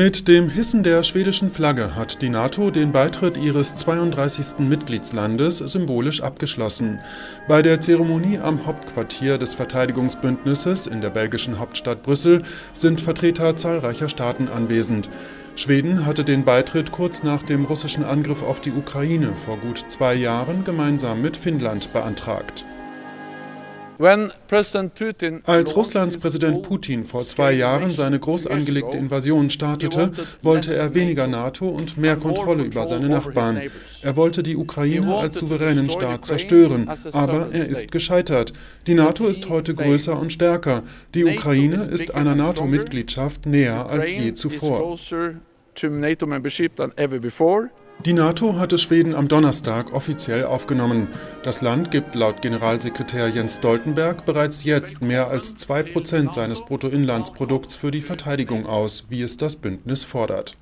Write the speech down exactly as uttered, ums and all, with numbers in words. Mit dem Hissen der schwedischen Flagge hat die NATO den Beitritt ihres zweiunddreißigsten Mitgliedslandes symbolisch abgeschlossen. Bei der Zeremonie am Hauptquartier des Verteidigungsbündnisses in der belgischen Hauptstadt Brüssel sind Vertreter zahlreicher Staaten anwesend. Schweden hatte den Beitritt kurz nach dem russischen Angriff auf die Ukraine vor gut zwei Jahren gemeinsam mit Finnland beantragt. Als Russlands Präsident Putin vor zwei Jahren seine groß angelegte Invasion startete, wollte er weniger NATO und mehr Kontrolle über seine Nachbarn. Er wollte die Ukraine als souveränen Staat zerstören, aber er ist gescheitert. Die NATO ist heute größer und stärker. Die Ukraine ist einer NATO-Mitgliedschaft näher als je zuvor. Die NATO hatte Schweden am Donnerstag offiziell aufgenommen. Das Land gibt laut Generalsekretär Jens Stoltenberg bereits jetzt mehr als zwei Prozent seines Bruttoinlandsprodukts für die Verteidigung aus, wie es das Bündnis fordert.